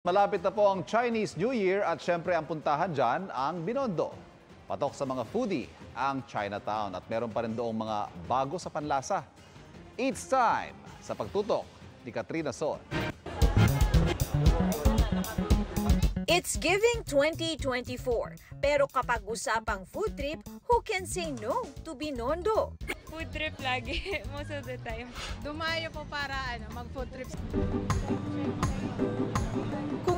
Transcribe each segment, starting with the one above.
Malapit na po ang Chinese New Year at syempre ang puntahan dyan ang Binondo. Patok sa mga foodie ang Chinatown at meron pa rin doong mga bago sa panlasa. It's time sa pagtutok ni Katrina Sor. It's giving 2024, pero kapag usapang food trip, who can say no to Binondo? Food trip lagi, most of the time. Dumayo po para mag-food trip.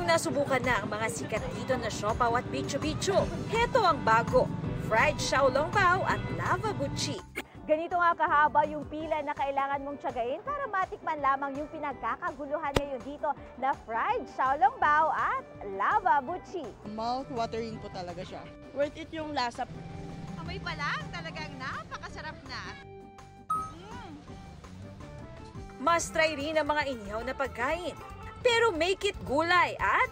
Nasubukan na ang mga sikat dito na siopaw at bicho-bicho. Heto ang bago, fried xiao long bao at lava buchi. Ganito nga kahaba yung pila na kailangan mong tiyagain para matikman lamang yung pinagkakaguluhan ngayon dito na fried xiao long bao at lava buchi. Mouth-watering po talaga siya. Worth it yung lasa. Amoy pa lang, talagang napakasarap na. Must try rin ang mga inihaw na pagkain. Pero make it gulay at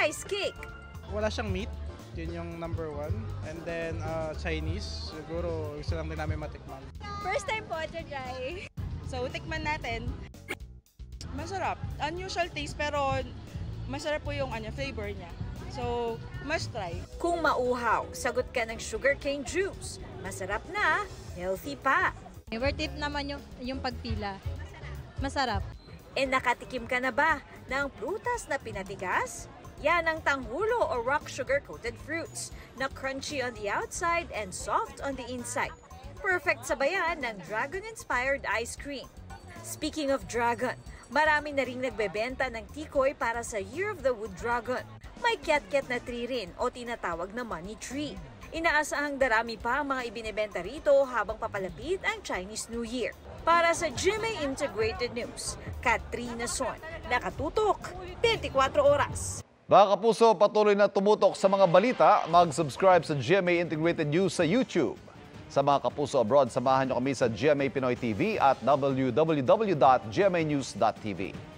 rice cake. Wala siyang meat, yun yung number one. And then Chinese, siguro gusto lang din namin matikman. First time po to try. So tikman natin. Masarap. Unusual taste pero masarap po yung flavor niya. So must try. Kung mauhaw, sagot ka ng sugarcane juice. Masarap na, healthy pa. Worth it naman yung pagpila. Masarap. E nakatikim ka na ba ng prutas na pinatigas? Yan ang tanghulo o rock sugar-coated fruits na crunchy on the outside and soft on the inside. Perfect sabayan ng dragon-inspired ice cream. Speaking of dragon, marami na rin nagbebenta ng tikoy para sa Year of the Wood Dragon. May kiat-kiat na tree rin o tinatawag na money tree. Inaasahang darami pa ang mga ibinebenta rito habang papalapit ang Chinese New Year. Para sa GMA Integrated News, Katrina Swan, nakatutok 24 oras. Mga kapuso, patuloy na tumutok sa mga balita. Mag-subscribe sa GMA Integrated News sa YouTube. Sa mga kapuso abroad, samahan nyo kami sa GMA Pinoy TV at www.gmanews.tv.